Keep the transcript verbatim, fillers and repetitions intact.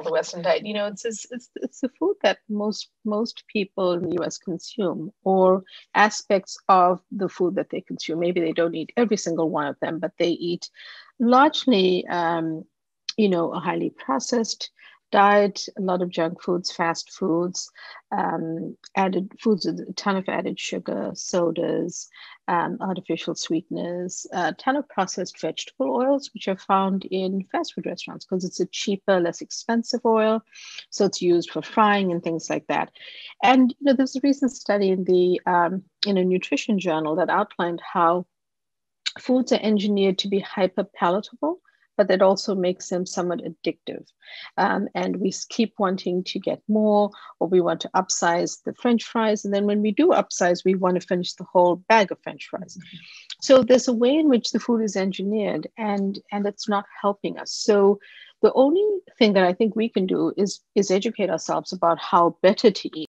called the Western diet. You know, it's it's it's the food that most most people in the U S consume, or aspects of the food that they consume. Maybe they don't eat every single one of them, but they eat largely, um, you know, a highly processed diet, a lot of junk foods, fast foods, um, added foods with a ton of added sugar, sodas, um, artificial sweeteners, a ton of processed vegetable oils, which are found in fast food restaurants because it's a cheaper, less expensive oil. So it's used for frying and things like that. And you know, there's a recent study in the um, in a nutrition journal that outlined how foods are engineered to be hyper palatable, but that also makes them somewhat addictive. Um, and we keep wanting to get more, or we want to upsize the French fries. And then when we do upsize, we want to finish the whole bag of French fries. Mm-hmm. So there's a way in which the food is engineered, and, and it's not helping us. So the only thing that I think we can do is, is educate ourselves about how better to eat.